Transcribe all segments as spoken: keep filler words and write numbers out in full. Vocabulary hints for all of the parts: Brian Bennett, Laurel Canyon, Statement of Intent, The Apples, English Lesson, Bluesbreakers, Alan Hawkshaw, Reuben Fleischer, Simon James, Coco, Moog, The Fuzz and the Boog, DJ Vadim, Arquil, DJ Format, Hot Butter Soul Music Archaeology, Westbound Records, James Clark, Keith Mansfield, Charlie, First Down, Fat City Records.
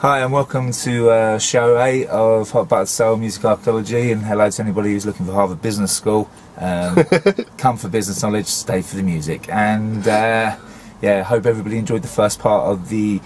Hi and welcome to uh, show eight of Hot Butter Soul Music Archaeology, and hello to anybody who's looking for Harvard Business School. Um, come for business knowledge, stay for the music. And uh, yeah, hope everybody enjoyed the first part of the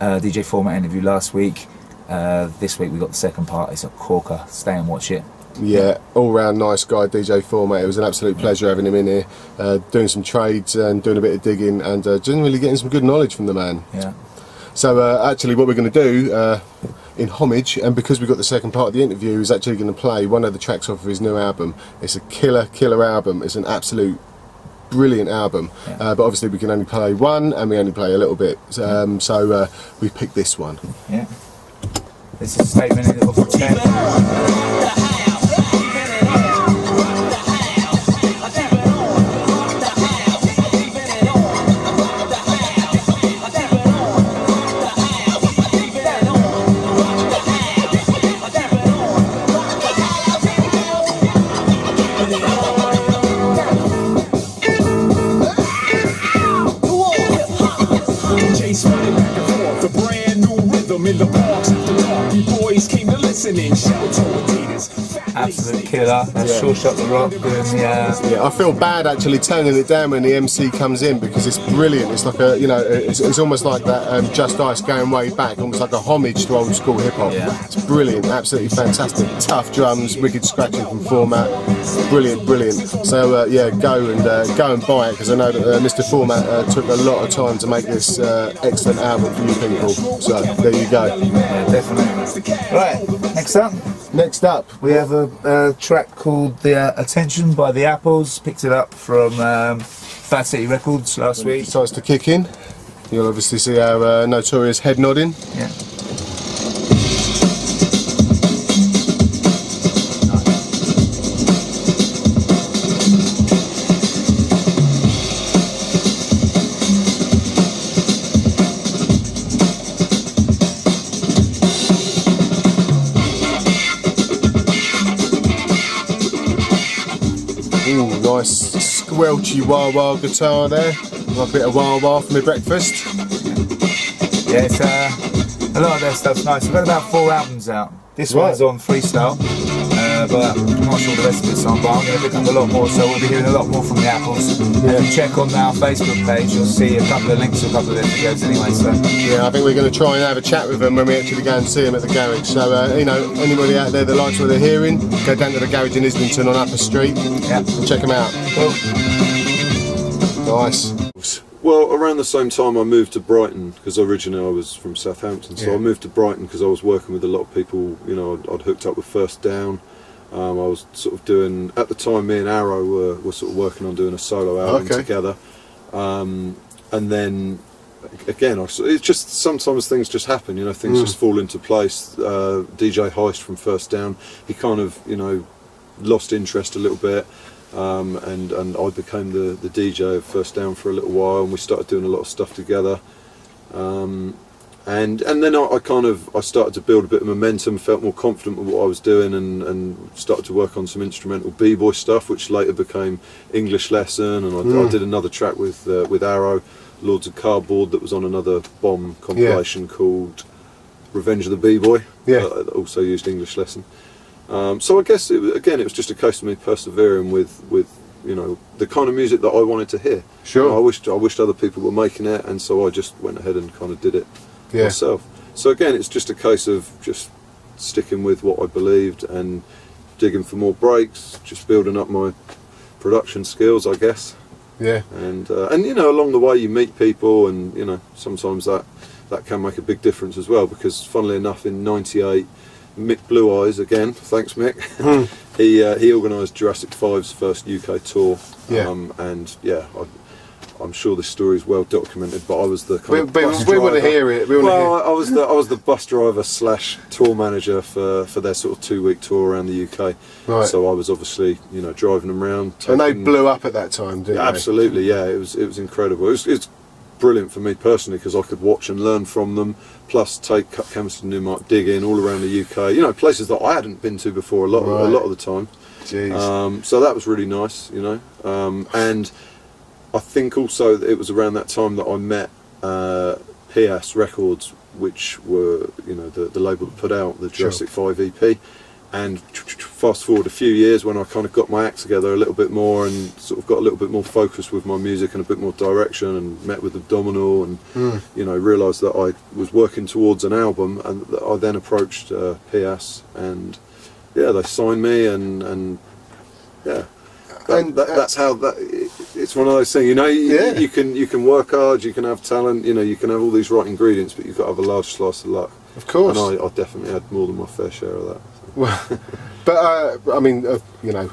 uh, D J Format interview last week. Uh, this week we got the second part, it's a corker, stay and watch it. Yeah, all round nice guy, D J Format. It was an absolute pleasure having him in here, uh, doing some trades and doing a bit of digging and uh, generally getting some good knowledge from the man. Yeah. So uh, actually what we're going to do uh, in homage, and because we've got the second part of the interview, is actually going to play one of the tracks off of his new album. It's a killer, killer album. It's an absolute brilliant album. Yeah. Uh, but obviously we can only play one and we only play a little bit. Um, so uh, we picked this one. Yeah. This is Statement in the Book of ten. Absolute killer. That's yeah. Short Shot the Rock doing the, uh... yeah, I feel bad actually turning it down when the M C comes in because it's brilliant. It's like a, you know, it's, it's almost like that um, Just Ice going way back, almost like a homage to old school hip hop. Yeah. It's brilliant, absolutely fantastic. Tough drums, wicked scratching from Format. Brilliant, brilliant. So uh, yeah, go and uh, go and buy it because I know that uh, Mister Format uh, took a lot of time to make this uh, excellent album for you people. So there you go. Yeah, definitely. Right, next up. Next up, we have a, a track called The uh, Attention by The Apples. Picked it up from um, Fat City Records last when week. It starts to kick in. You'll obviously see our uh, notorious head nodding. Yeah. Squelchy wah-wah guitar there, a bit of wah-wah for my breakfast. Yeah, it's, uh, a lot of their stuff's nice. We've got about four albums out. This right. one's on freestyle, uh, but I'm not sure the rest of it's on, but I'm going to pick up a lot more, so we'll be hearing a lot more from The Apples. Yeah. And check on our Facebook page, you'll see a couple of links to a couple of their videos anyway. So. Yeah, I think we're going to try and have a chat with them when we actually go and see them at the garage. So, uh, you know, anybody out there that likes what they're hearing, go down to the garage in Islington on Upper Street yeah. and check them out. Cool. Nice. Well, around the same time I moved to Brighton, because originally I was from Southampton, so yeah. I moved to Brighton because I was working with a lot of people, you know, I'd, I'd hooked up with First Down, um, I was sort of doing, at the time me and Arrow were, were sort of working on doing a solo album okay. together, um, and then, again, I, it's just, sometimes things just happen, you know, things mm. just fall into place. uh, D J Heist from First Down, he kind of, you know, lost interest a little bit. Um, and, and I became the, the D J of First Down for a little while, and we started doing a lot of stuff together. Um, and and then I, I kind of I started to build a bit of momentum, felt more confident with what I was doing, and, and started to work on some instrumental B-boy stuff, which later became English Lesson. And I, mm. I did another track with uh, with Arrow, Lords of Cardboard, that was on another Bomb compilation yeah. called Revenge of the B Boy. Yeah, uh, that also used English Lesson. Um, so I guess it, again it was just a case of me persevering with, with you know the kind of music that I wanted to hear. Sure. You know, I wished I wished other people were making it, and so I just went ahead and kind of did it yeah. myself. So again, it's just a case of just sticking with what I believed and digging for more breaks, just building up my production skills, I guess. Yeah. And uh, and you know along the way you meet people, and you know sometimes that that can make a big difference as well, because funnily enough in ninety-eight. Mick Blue Eyes again, thanks Mick, mm. he uh, he organised Jurassic five's first U K tour, yeah. um, and yeah, I, I'm sure this story is well documented, but I was the kind we, of we, bus we want to hear it. We well, hear. I, I was the I was the bus driver slash tour manager for for their sort of two week tour around the U K. Right. So I was obviously you know driving them around. And they blew up at that time, didn't yeah, they? Absolutely, yeah. It was it was incredible. It was, it's brilliant for me personally because I could watch and learn from them, plus take Campston Newmark digging all around the U K, you know places that I hadn't been to before a lot right. a lot of the time. Jeez. Um, so that was really nice, you know um, and I think also that it was around that time that I met uh, P S Records, which were, you know, the, the label put out the Jurassic sure. five E P. And fast forward a few years when I kind of got my act together a little bit more and sort of got a little bit more focused with my music and a bit more direction, and met with the Domino and, mm. you know, realised that I was working towards an album, and I then approached uh, P S and, yeah, they signed me and, and yeah. That, and that, that's how that it, it's one of those things, you know. You, yeah. you can you can work hard, you can have talent, you know, you can have all these right ingredients, but you've got to have a large slice of luck. Of course. And I, I definitely had more than my fair share of that. So. Well, but uh, I mean, uh, you know,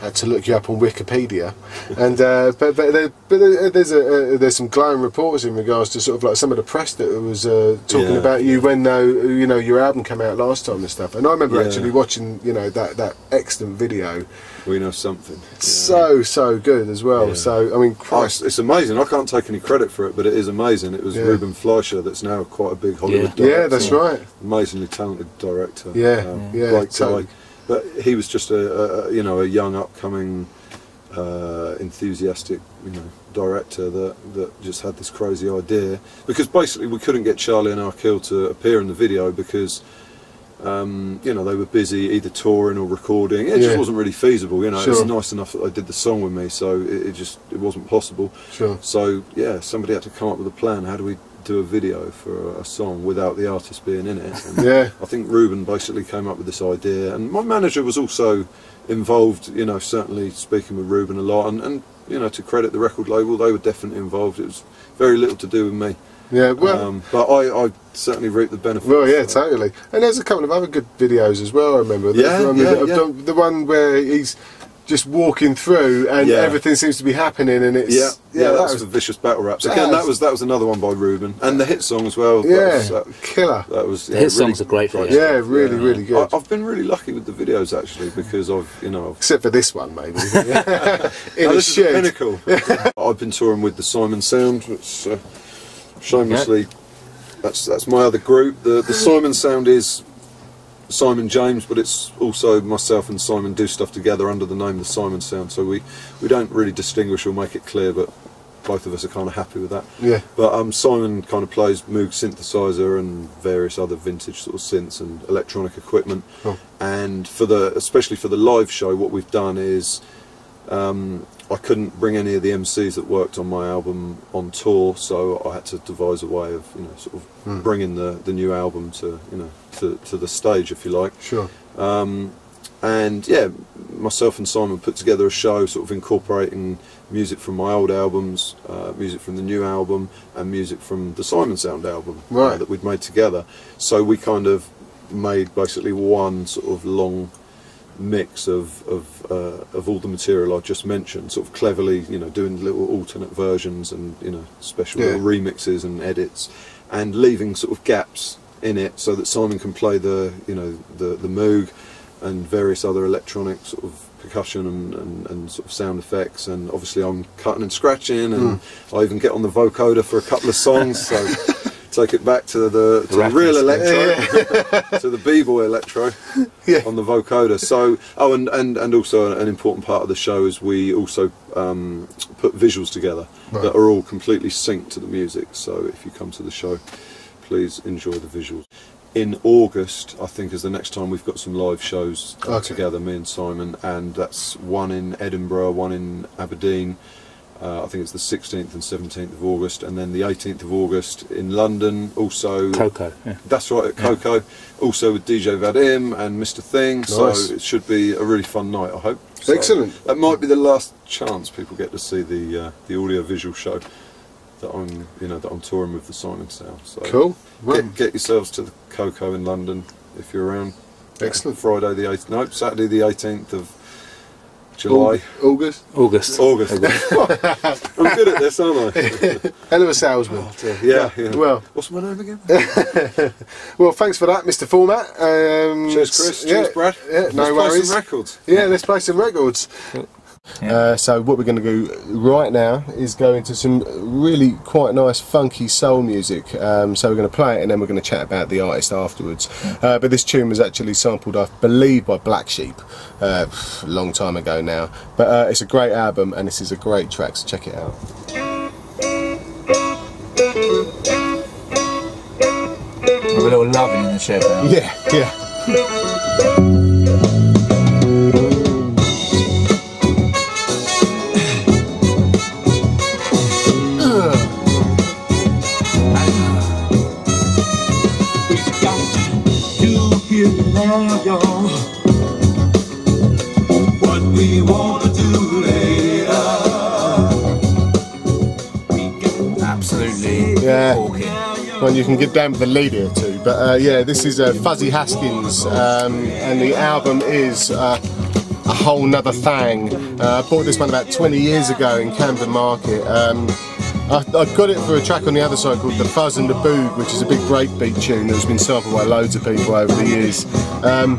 I had to look you up on Wikipedia, and uh, but but, there, but there's a uh, there's some glowing reports in regards to sort of like some of the press that was uh, talking yeah. about you when uh, you know your album came out last time and stuff. And I remember yeah. actually watching, you know, that that excellent video. We know something. Yeah. So so good as well. Yeah. So I mean, Christ, oh, it's amazing. I can't take any credit for it, but it is amazing. It was yeah. Reuben Fleischer, that's now quite a big Hollywood yeah. director. Yeah, that's right. Amazingly talented director. Yeah, um, yeah. Like, so, like, but he was just a, a you know a young upcoming, uh, enthusiastic you know director that that just had this crazy idea, because basically we couldn't get Charlie and Arquil to appear in the video because. Um, you know, they were busy either touring or recording. It yeah. just wasn't really feasible, you know. Sure. It was nice enough that they did the song with me, so it, it just it wasn't possible. Sure. So yeah, somebody had to come up with a plan. How do we do a video for a song without the artist being in it? And yeah. I think Reuben basically came up with this idea, and my manager was also involved. You know, certainly speaking with Reuben a lot, and, and you know, to credit the record label, they were definitely involved. It was very little to do with me. Yeah, well, um, but I, I certainly reap the benefits. Well, yeah, so. Totally. And there's a couple of other good videos as well. I remember. There's yeah, one yeah, that, yeah. The, the one where he's just walking through and yeah. everything seems to be happening, and it's yeah, yeah. yeah that, that was the Vicious Battle Raps. Again, that was that was another one by Reuben, and the hit song as well. Yeah, that was, uh, killer. That was yeah, the hit really songs are great for you. Yeah, really, yeah. really good. I, I've been really lucky with the videos actually, because I've you know I've except for this one maybe in no, a this shed. Is the pinnacle. I've been touring with the Simon Sound. Which, uh, shamelessly, okay. that's that's my other group. The the Simon Sound is Simon James, but it's also myself and Simon do stuff together under the name the Simon Sound. So we we don't really distinguish or make it clear, but both of us are kind of happy with that. Yeah. But um, Simon kind of plays Moog synthesizer and various other vintage sort of synths and electronic equipment. Oh. And for the especially for the live show, what we've done is. Um, I couldn't bring any of the M Cs that worked on my album on tour, so I had to devise a way of, you know, sort of mm. bringing the, the new album to, you know, to, to the stage, if you like. Sure. Um, and yeah, myself and Simon put together a show, sort of incorporating music from my old albums, uh, music from the new album, and music from the Simon Sound album right. uh, that we'd made together. So we kind of made basically one sort of long. Mix of of, uh, of all the material I just mentioned, sort of cleverly, you know, doing little alternate versions and, you know, special yeah. little remixes and edits, and leaving sort of gaps in it so that Simon can play the, you know, the the Moog and various other electronic sort of percussion and, and, and sort of sound effects, and obviously I'm cutting and scratching, and mm. I even get on the vocoder for a couple of songs. So. Take it back to the, to the real electro, yeah, yeah. to the B Boy electro yeah. on the vocoder. So, oh, and, and, and also an important part of the show is we also um, put visuals together right. that are all completely synced to the music. So, if you come to the show, please enjoy the visuals. In August, I think, is the next time we've got some live shows uh, okay. together, me and Simon, and that's one in Edinburgh, one in Aberdeen. Uh, I think it's the sixteenth and seventeenth of August, and then the eighteenth of August in London. Also, Coco. Yeah. That's right, at Coco. Yeah. Also with D J Vadim and Mister Thing. Nice. So it should be a really fun night, I hope. So excellent. That might be the last chance people get to see the uh, the audio visual show that I'm you know that I'm touring with the Simon Sound. So cool. Well, get, get yourselves to the Coco in London if you're around. Excellent. Friday the eighth. No, Saturday the eighteenth of. July, August, August, August. August. I'm good at this, aren't I? Hell of a salesman. Oh, yeah, yeah. Well, what's my name again? Well, thanks for that, Mister Format. Um, Cheers, Chris. Yeah, cheers, Brad. Yeah, let's no play worries. Some records. Yeah, let's play some records. Yeah. Uh, so what we're going to do right now is go into some really quite nice funky soul music. Um, so we're going to play it, and then we're going to chat about the artist afterwards. Uh, but this tune was actually sampled, I believe, by Black Sheep uh, a long time ago now. But uh, it's a great album, and this is a great track, so check it out. with a little loving in the shed now. Yeah, yeah. Well, you can get down with a lady or two, but uh, yeah, this is uh, Fuzzy Haskins, um, and the album is uh, A Whole Nother Thing. Uh, I bought this one about twenty years ago in Camden Market. Um, I, I got it for a track on the other side called The Fuzz and the Boog, which is a big breakbeat tune that's been sampled by loads of people over the years. Um,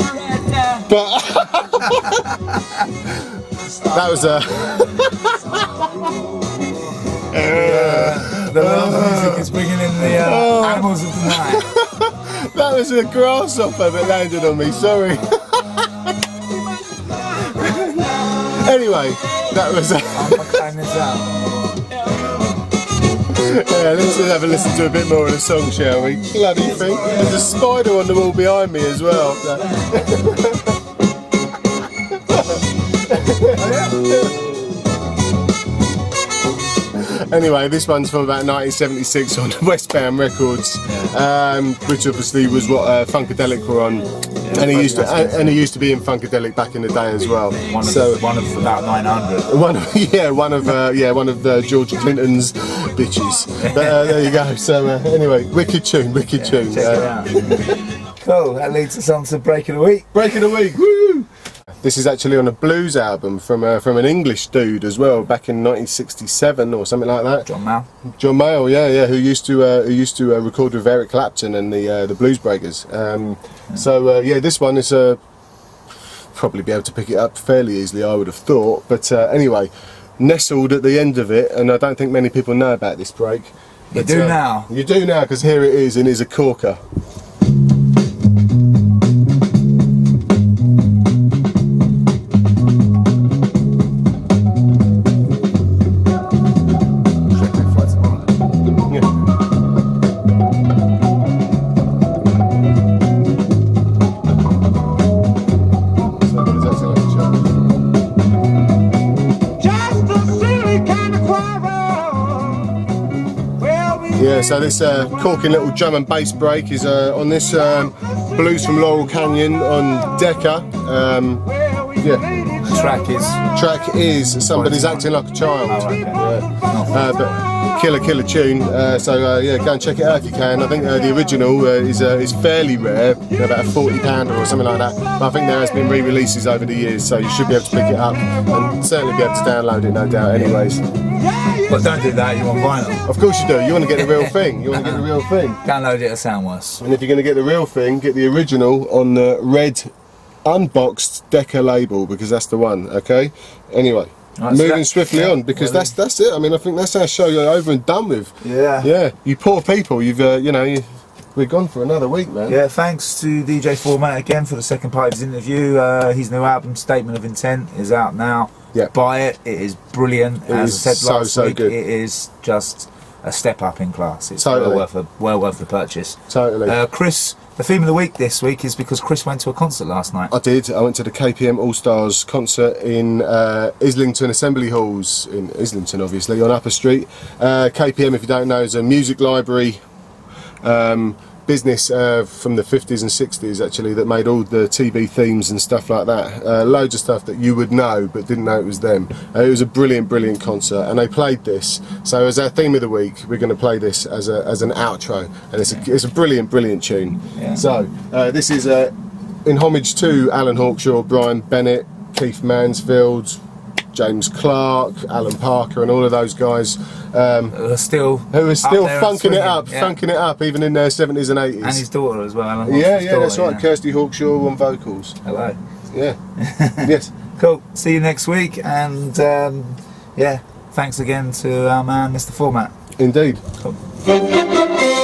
but that was a... uh, The love music is bringing in the uh, oh. animals of the night. That was a grasshopper that landed on me, sorry. Anyway, that was... A I'm going to clean this out. Yeah, let's just have a listen to a bit more of the song, shall we? Bloody thing. There's a spider on the wall behind me as well. Oh, yeah. Anyway, this one's from about nineteen seventy-six on Westbound Records, yeah. um, which obviously was what uh, Funkadelic were on, yeah, and he used to and, and he used to be in Funkadelic back in the day as well. One of, so one of about nine hundred. One of, yeah, one of uh, yeah, one of uh, George Clinton's bitches. But, uh, there you go. So uh, anyway, wicked tune, wicked yeah, tune. Check uh, it out. Cool. That leads us on to Break of the Week. Break of the Week. Woo! This is actually on a blues album from a, from an English dude as well, back in nineteen sixty-seven or something like that. John Mayall. John Mayall, yeah, yeah, who used to uh, who used to uh, record with Eric Clapton and the uh, the Bluesbreakers. Um, yeah. So uh, yeah, this one is uh, probably be able to pick it up fairly easily, I would have thought. But uh, anyway, nestled at the end of it, and I don't think many people know about this break. But, you do uh, now. You do now, because here it is, and it's a corker. So this uh, corking little drum and bass break is uh, on this um, Blues from Laurel Canyon on Decca. Um, yeah. Track is track is somebody's acting like a child. Oh, okay. Yeah. Uh, but killer killer tune. Uh, so uh, yeah, go and check it out if you can. I think uh, the original uh, is uh, is fairly rare, you know, about a forty pounder or something like that. But I think there has been re-releases over the years, so you should be able to pick it up and certainly be able to download it, no doubt. Anyways. But don't do that, you want vinyl. Of course you do, you want to get the real thing. You want to get the real thing. Download it at Soundworse. And if you're going to get the real thing, get the original on the red, unboxed Decca label, because that's the one, okay? Anyway, right, moving so that, swiftly yeah, on, because really. that's that's it. I mean, I think that's our show you're over and done with. Yeah. Yeah, you poor people, you've, uh, you know, you, we're gone for another week, man. Yeah, thanks to D J Format again for the second part of his interview. Uh, his new album, Statement of Intent, is out now. Yeah. Buy it, it is brilliant. It As is I said so, last so week, good. It is just a step up in class. It's totally. well, worth a, well worth the purchase. Totally. Uh, Chris, the theme of the week this week is because Chris went to a concert last night. I did. I went to the K P M All-Stars concert in uh, Islington Assembly Halls, in Islington obviously, on Upper Street. Uh, K P M, if you don't know, is a music library um, business uh, from the fifties and sixties actually, that made all the T V themes and stuff like that. Uh, loads of stuff that you would know but didn't know it was them. Uh, it was a brilliant, brilliant concert, and they played this. So as our theme of the week, we're going to play this as a as an outro, and it's a, it's a brilliant, brilliant tune. Yeah. So uh, this is uh, in homage to Alan Hawkshaw, Brian Bennett, Keith Mansfield, James Clark, Alan Parker, and all of those guys um, who are still who are still funking it up, yeah. funking it up, even in their seventies and eighties. And his daughter as well. Alan yeah, yeah, daughter, that's right. Yeah. Kirsty Hawkshaw on vocals. Hello. Yeah. Yes. Cool. See you next week, and um, yeah, thanks again to our man, Mister Format. Indeed. Cool.